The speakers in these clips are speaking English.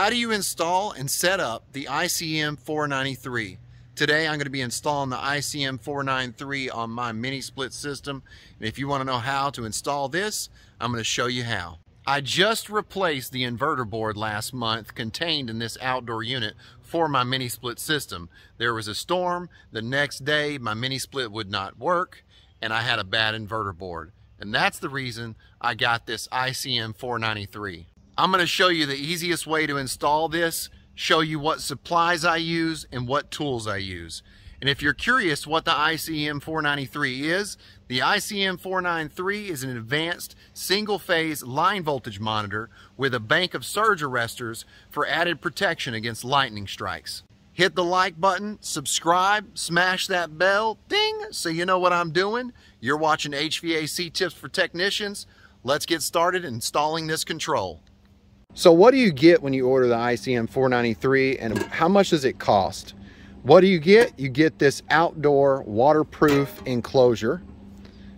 How do you install and set up the ICM493? Today I'm going to be installing the ICM493 on my Mini-Split system, and if you want to know how to install this, I'm going to show you how. I just replaced the inverter board last month contained in this outdoor unit for my Mini-Split system. There was a storm, the next day my Mini-Split would not work, and I had a bad inverter board. And that's the reason I got this ICM493. I'm going to show you the easiest way to install this, show you what supplies I use and what tools I use. And if you're curious what the ICM493 is, the ICM493 is an advanced single-phase line voltage monitor with a bank of surge arresters for added protection against lightning strikes. Hit the like button, subscribe, smash that bell, ding, so you know what I'm doing. You're watching HVAC Tips for Technicians. Let's get started installing this control. So what do you get when you order the ICM493, and how much does it cost? What do you get? You get this outdoor waterproof enclosure,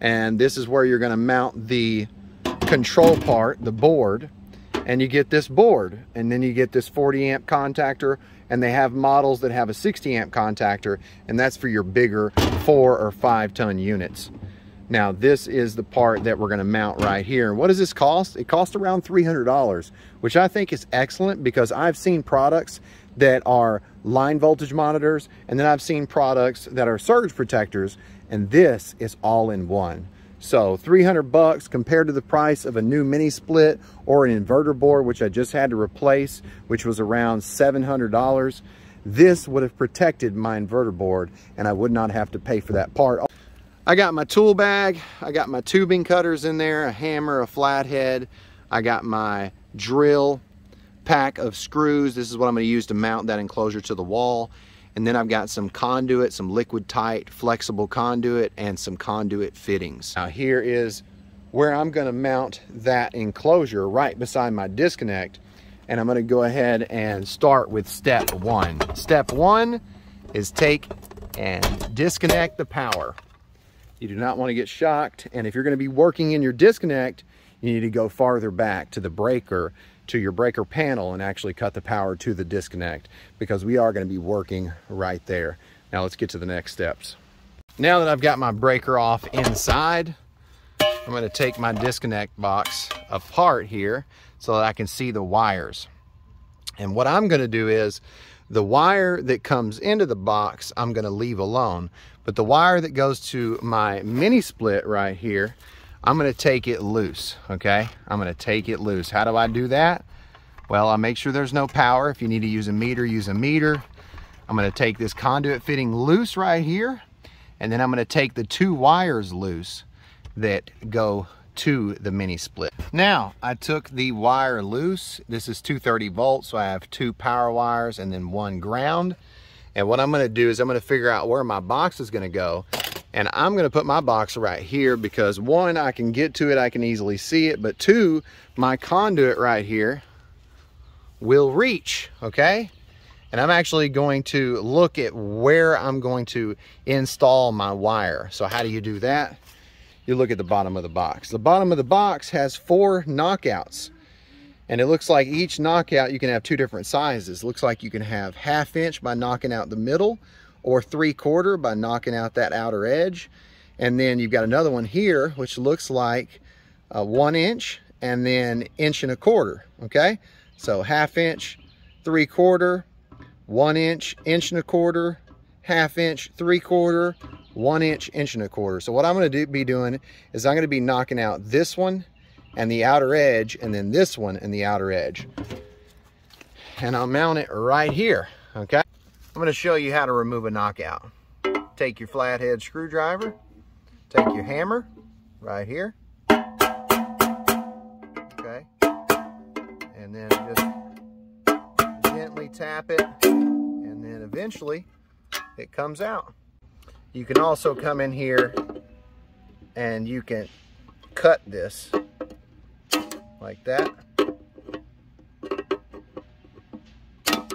and this is where you're going to mount the control part, the board, and you get this board, and then you get this 40 amp contactor, and they have models that have a 60 amp contactor, and that's for your bigger 4 or 5 ton units. Now this is the part that we're going to mount right here. What does this cost? It costs around $300, which I think is excellent because I've seen products that are line voltage monitors, and then I've seen products that are surge protectors, and this is all in one. So $300 compared to the price of a new Mini-Split or an inverter board, which I just had to replace, which was around $700. This would have protected my inverter board, and I would not have to pay for that part. I got my tool bag, I got my tubing cutters in there, a hammer, a flathead, I got my drill, pack of screws. This is what I'm going to use to mount that enclosure to the wall. And then I've got some conduit, some liquid tight flexible conduit, and some conduit fittings. Now here is where I'm going to mount that enclosure, right beside my disconnect, and I'm going to go ahead and start with step one. Step one is take and disconnect the power. You do not want to get shocked, and if you're going to be working in your disconnect, you need to go farther back to the breaker, to your breaker panel, and actually cut the power to the disconnect, because we are going to be working right there. Now let's get to the next steps. Now that I've got my breaker off inside, I'm going to take my disconnect box apart here so that I can see the wires. And what I'm going to do is, the wire that comes into the box, I'm going to leave alone, but the wire that goes to my Mini-Split right here, I'm going to take it loose, okay? I'm going to take it loose. How do I do that? Well, I make sure there's no power. If you need to use a meter, use a meter. I'm going to take this conduit fitting loose right here, and then I'm going to take the two wires loose that go to the Mini-Split. Now, I took the wire loose. This is 230 volts, so I have two power wires and then one ground. And what I'm going to do is I'm going to figure out where my box is going to go. And I'm gonna put my box right here because one, I can get to it, I can easily see it, but two, my conduit right here will reach, okay? And I'm actually going to look at where I'm going to install my wire. So how do you do that? You look at the bottom of the box. The bottom of the box has four knockouts, and it looks like each knockout, you can have two different sizes. It looks like you can have 1/2 inch by knocking out the middle, or 3/4 by knocking out that outer edge. And then you've got another one here, which looks like 1 inch and then 1 1/4 inch, okay? So 1/2 inch, 3/4, 1 inch, 1 1/4, 1/2 inch, 3/4, 1 inch, 1 1/4. So what I'm gonna be doing is I'm gonna be knocking out this one and the outer edge, and then this one and the outer edge. And I'll mount it right here, okay? I'm going to show you how to remove a knockout. Take your flathead screwdriver, take your hammer right here, okay, and then just gently tap it, and then eventually it comes out. You can also come in here and you can cut this like that,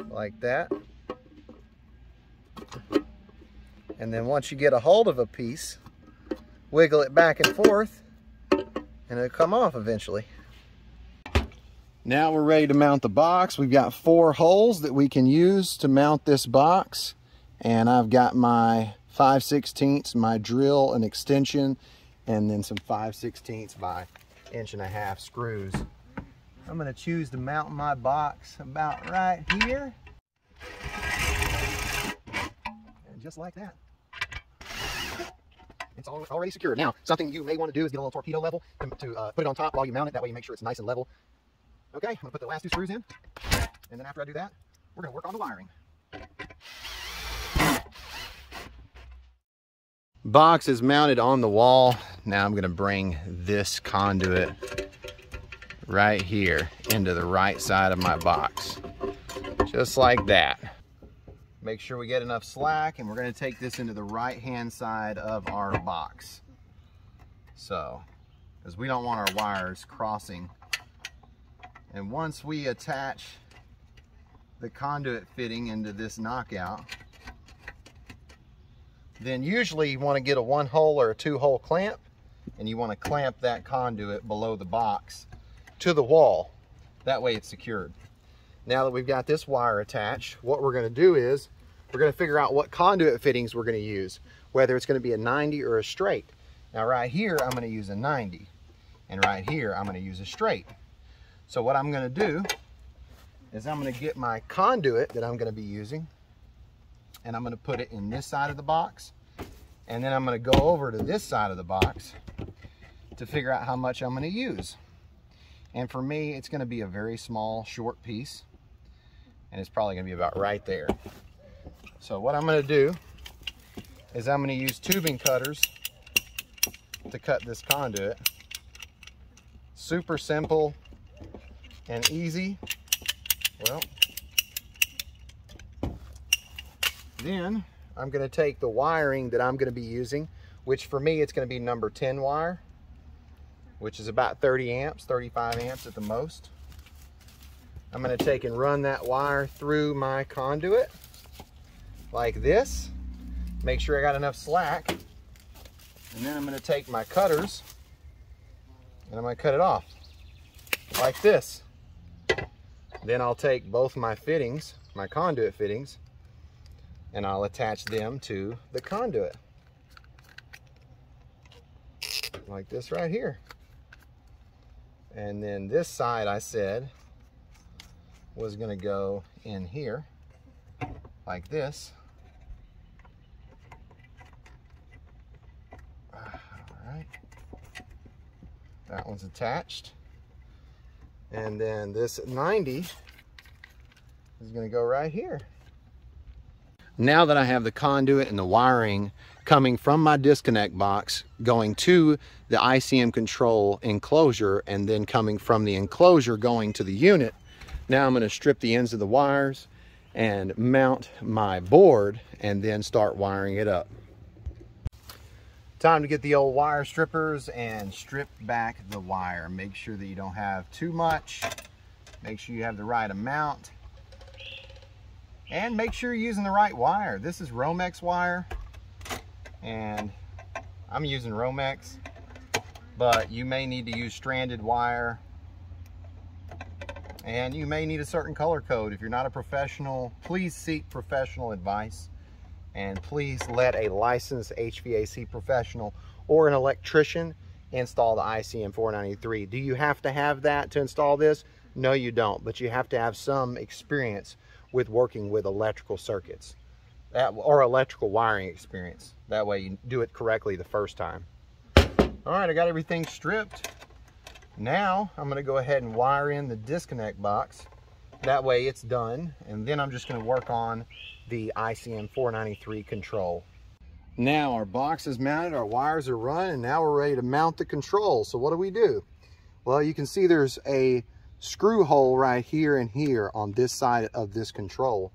like that. And then once you get a hold of a piece, wiggle it back and forth, and it'll come off eventually. Now we're ready to mount the box. We've got 4 holes that we can use to mount this box. And I've got my 5/16, my drill, an extension, and then some 5/16 by 1.5 inch screws. I'm gonna choose to mount my box about right here. And just like that. It's already secured. Now, something you may wanna do is get a little torpedo level to put it on top while you mount it. That way you make sure it's nice and level. Okay, I'm gonna put the last 2 screws in. And then after I do that, we're gonna work on the wiring. Box is mounted on the wall. Now I'm gonna bring this conduit right here into the right side of my box, just like that. Make sure we get enough slack, and we're going to take this into the right hand side of our box, so because we don't want our wires crossing. And once we attach the conduit fitting into this knockout, then usually you want to get a 1-hole or a 2-hole clamp, and you want to clamp that conduit below the box to the wall. That way it's secured. Now that we've got this wire attached, what we're gonna do is we're gonna figure out what conduit fittings we're gonna use, whether it's gonna be a 90 or a straight. Now right here, I'm gonna use a 90, and right here, I'm gonna use a straight. So what I'm gonna do is I'm gonna get my conduit that I'm gonna be using, and I'm gonna put it in this side of the box, and then I'm gonna go over to this side of the box to figure out how much I'm gonna use. And for me, it's going to be a very small, short piece, and it's probably going to be about right there. So what I'm going to do is I'm going to use tubing cutters to cut this conduit. Super simple and easy. Well, then I'm going to take the wiring that I'm going to be using, which for me, it's going to be number 10 wire, which is about 30 amps, 35 amps at the most. I'm gonna take and run that wire through my conduit like this. Make sure I got enough slack. And then I'm gonna take my cutters and I'm gonna cut it off like this. Then I'll take both my fittings, my conduit fittings, and I'll attach them to the conduit. Like this right here. And then this side, I said, was going to go in here like this. All right. That one's attached. And then this 90 is going to go right here. Now that I have the conduit and the wiring coming from my disconnect box, going to the ICM control enclosure, and then coming from the enclosure going to the unit, now I'm going to strip the ends of the wires and mount my board and then start wiring it up. Time to get the old wire strippers and strip back the wire. Make sure that you don't have too much. Make sure you have the right amount. And make sure you're using the right wire. This is Romex wire, and I'm using Romex, but you may need to use stranded wire, and you may need a certain color code. If you're not a professional, please seek professional advice, and please let a licensed HVAC professional or an electrician install the ICM493. Do you have to have that to install this? No, you don't, but you have to have some experience with working with electrical circuits or electrical wiring experience. That way you do it correctly the first time. All right, I got everything stripped. Now I'm gonna go ahead and wire in the disconnect box. That way it's done. And then I'm just gonna work on the ICM493 control. Now our box is mounted, our wires are run, and now we're ready to mount the control. So what do we do? Well, you can see there's a screw hole right here and here on this side of this control,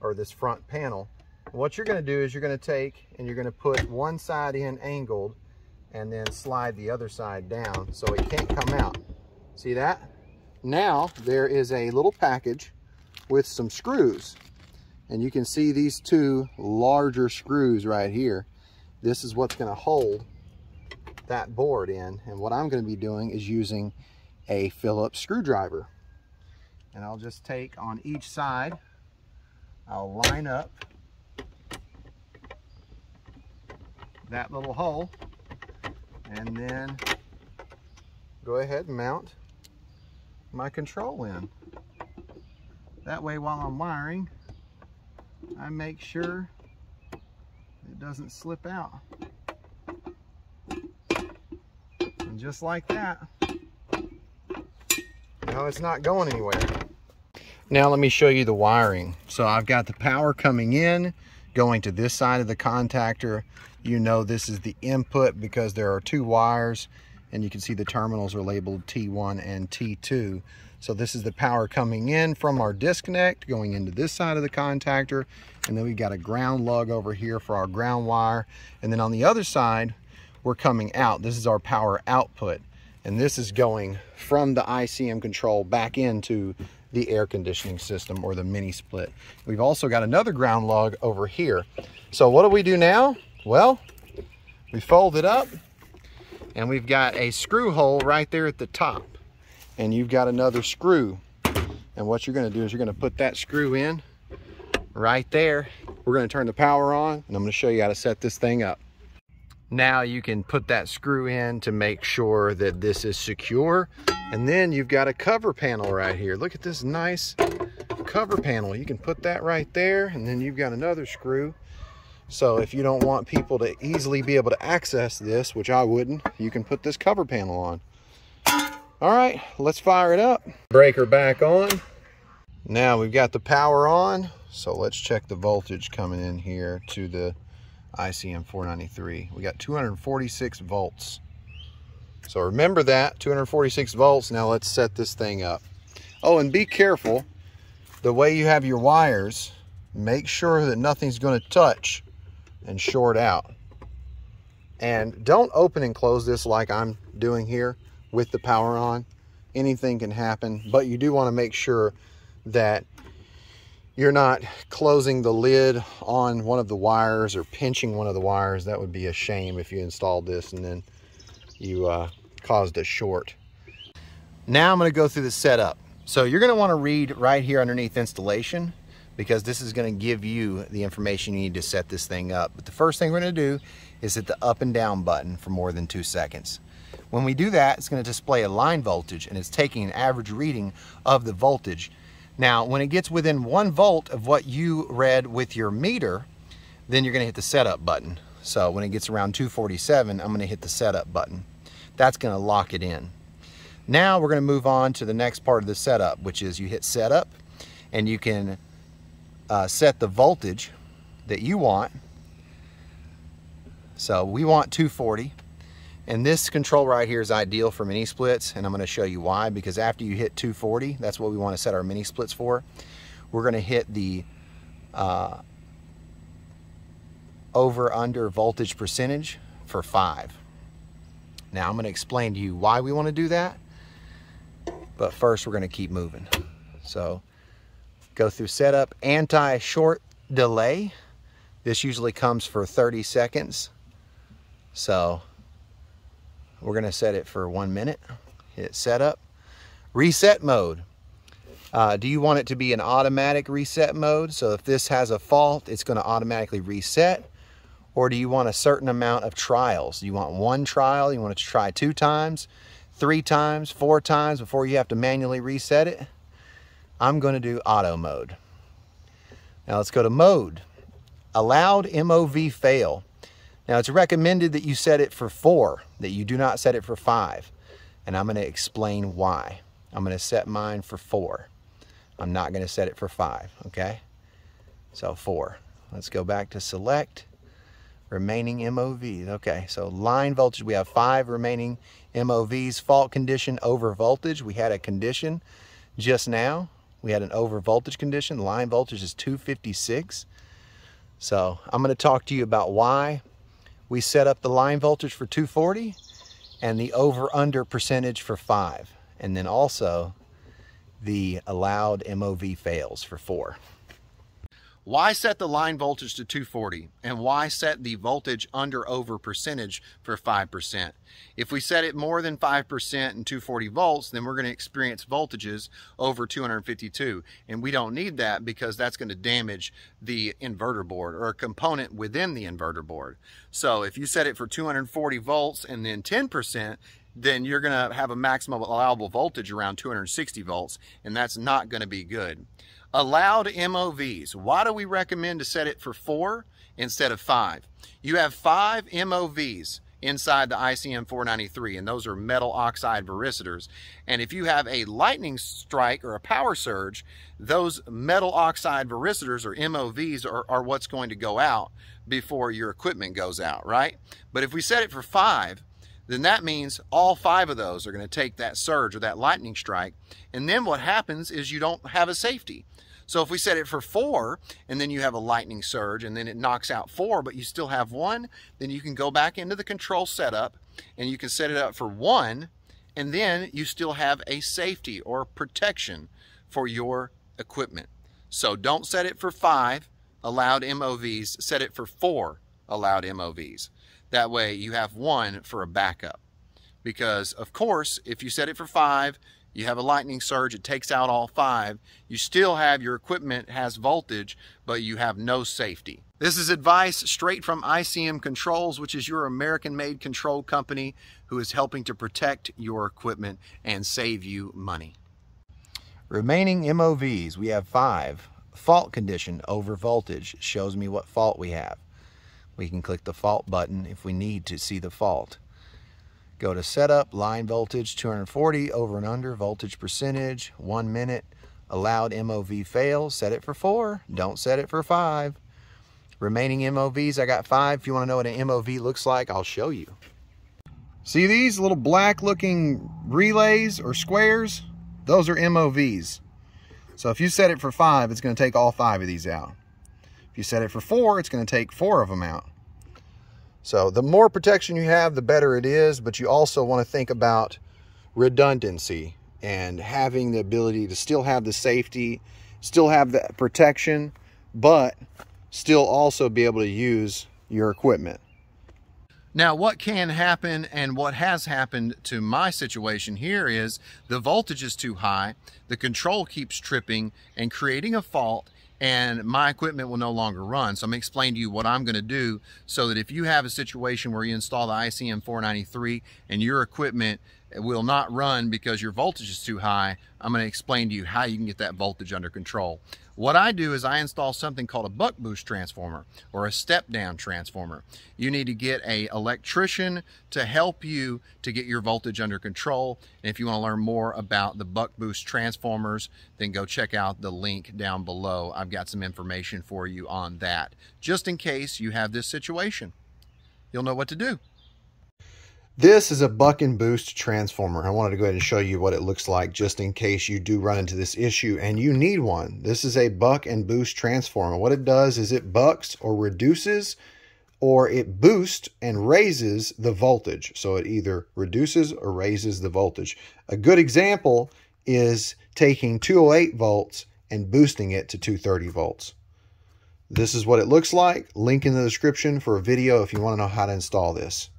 or this front panel. What you're going to do is you're going to take and you're going to put one side in angled and then slide the other side down so it can't come out. See that? Now there is a little package with some screws, and you can see these 2 larger screws right here. This is what's going to hold that board in, and what I'm going to be doing is using a Phillips screwdriver. and I'll just take on each side, I'll line up that little hole and then go ahead and mount my control in. That way while I'm wiring, I make sure it doesn't slip out. And just like that, now it's not going anywhere. Now let me show you the wiring. So I've got the power coming in, going to this side of the contactor. You know this is the input because there are two wires, and you can see the terminals are labeled T1 and T2. So this is the power coming in from our disconnect, going into this side of the contactor, and then we've got a ground lug over here for our ground wire. And then on the other side, we're coming out. This is our power output, and this is going from the ICM control back into the air conditioning system or the Mini-Split. We've also got another ground lug over here. So what do we do now? Well, we fold it up, and we've got a screw hole right there at the top, and you've got another screw, and what you're going to do is you're going to put that screw in right there. We're going to turn the power on, and I'm going to show you how to set this thing up. Now you can put that screw in to make sure that this is secure, and then you've got a cover panel right here. Look at this nice cover panel. You can put that right there, and then you've got another screw. So if you don't want people to easily be able to access this, which I wouldn't, you can put this cover panel on. All right, let's fire it up. Breaker back on. Now we've got the power on. So let's check the voltage coming in here to the ICM493. We got 246 volts. So remember that, 246 volts. Now let's set this thing up. Oh, and be careful the way you have your wires. Make sure that nothing's going to touch and short out, and don't open and close this like I'm doing here with the power on. Anything can happen, but you do want to make sure that you're not closing the lid on one of the wires or pinching one of the wires. That would be a shame if you installed this and then you caused a short. Now I'm going to go through the setup. So you're going to want to read right here underneath installation, because this is going to give you the information you need to set this thing up. But the first thing we're going to do is hit the up and down button for more than 2 seconds. When we do that, it's going to display a line voltage, and it's taking an average reading of the voltage. Now, when it gets within 1 volt of what you read with your meter, then you're going to hit the setup button. So when it gets around 247, I'm going to hit the setup button. That's going to lock it in. Now we're going to move on to the next part of the setup, which is you hit setup, and you can set the voltage that you want. So we want 240, and this control right here is ideal for mini splits, and I'm going to show you why, because after you hit 240, that's what we want to set our mini splits for. We're going to hit the over under voltage percentage for 5. Now I'm going to explain to you why we want to do that, but first we're going to keep moving. So go through setup, anti-short delay. This usually comes for 30 seconds. So we're gonna set it for 1 minute. Hit setup. Reset mode. Do you want it to be an automatic reset mode? So if this has a fault, it's gonna automatically reset. Or do you want a certain amount of trials? Do you want 1 trial? You want it to try 2 times, 3 times, 4 times before you have to manually reset it? I'm going to do auto mode. Now let's go to mode. Allowed MOV fail. Now it's recommended that you set it for 4, that you do not set it for 5. And I'm going to explain why. I'm going to set mine for 4. I'm not going to set it for 5, okay? So 4. Let's go back to select. Remaining MOVs. Okay, so line voltage, we have 5 remaining MOVs. Fault condition, over voltage. We had a condition just now. We had an over voltage condition. Line voltage is 256. So I'm going to talk to you about why we set up the line voltage for 240 and the over under percentage for 5. And then also the allowed MOV fails for 4. Why set the line voltage to 240? And why set the voltage under over percentage for 5%? If we set it more than 5% and 240 volts, then we're going to experience voltages over 252. And we don't need that because that's going to damage the inverter board or a component within the inverter board. So if you set it for 240 volts and then 10%, then you're going to have a maximum allowable voltage around 260 volts, and that's not going to be good. Allowed MOVs. Why do we recommend to set it for 4 instead of 5? You have 5 MOVs inside the ICM493, and those are metal oxide varicitors. And if you have a lightning strike or a power surge, those metal oxide varicitors or MOVs are what's going to go out before your equipment goes out, right? But if we set it for 5, then that means all 5 of those are going to take that surge or that lightning strike. And then what happens is you don't have a safety. So if we set it for 4 and then you have a lightning surge and then it knocks out 4, but you still have 1, then you can go back into the control setup and you can set it up for 1, and then you still have a safety or protection for your equipment. So don't set it for 5 allowed MOVs, set it for 4 allowed MOVs. That way you have 1 for a backup, because of course if you set it for 5, you have a lightning surge, it takes out all 5, you still have your equipment has voltage, but you have no safety. This is advice straight from ICM Controls, which is your American-made control company who is helping to protect your equipment and save you money. Remaining MOVs, we have 5. Fault condition over voltage shows me what fault we have. We can click the fault button if we need to see the fault. Go to setup, line voltage 240, over and under, voltage percentage, 1 minute, allowed MOV fail, set it for 4, don't set it for 5. Remaining MOVs, I got 5. If you want to know what an MOV looks like, I'll show you. See these little black looking relays or squares? Those are MOVs. So if you set it for 5, it's going to take all 5 of these out. If you set it for 4, it's going to take 4 of them out. So the more protection you have, the better it is, but you also want to think about redundancy and having the ability to still have the safety, still have the protection, but still also be able to use your equipment. Now, what can happen and what has happened to my situation here is the voltage is too high, the control keeps tripping and creating a fault, and my equipment will no longer run. So I'm going to explain to you what I'm going to do so that if you have a situation where you install the ICM493 and your equipment will not run because your voltage is too high, I'm going to explain to you how you can get that voltage under control. What I do is I install something called a buck boost transformer or a step-down transformer. You need to get an electrician to help you to get your voltage under control. And if you want to learn more about the buck boost transformers, then go check out the link down below. I've got some information for you on that, just in case you have this situation. You'll know what to do. This is a buck and boost transformer. I wanted to go ahead and show you what it looks like just in case you do run into this issue and you need one. This is a buck and boost transformer. What it does is it bucks or reduces, or it boosts and raises the voltage. So it either reduces or raises the voltage. A good example is taking 208 volts and boosting it to 230 volts. This is what it looks like. Link in the description for a video if you want to know how to install this.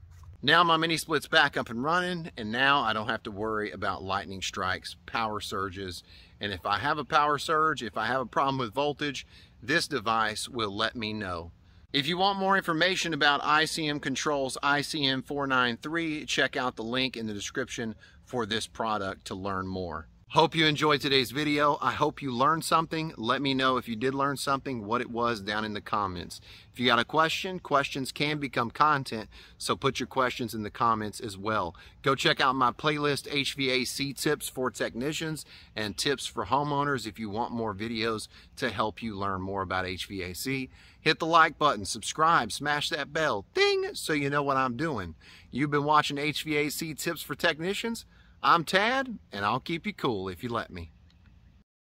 Now my Mini-Split's back up and running, and now I don't have to worry about lightning strikes, power surges, and if I have a power surge, if I have a problem with voltage, this device will let me know. If you want more information about ICM Controls ICM493, check out the link in the description for this product to learn more. Hope you enjoyed today's video. I hope you learned something. Let me know if you did learn something, what it was down in the comments. If you got a question, questions can become content, so put your questions in the comments as well. Go check out my playlist, HVAC tips for technicians and tips for homeowners, if you want more videos to help you learn more about HVAC. Hit the like button, subscribe, smash that bell, ding, so you know what I'm doing. You've been watching HVAC tips for technicians. I'm Tad, and I'll keep you cool if you let me.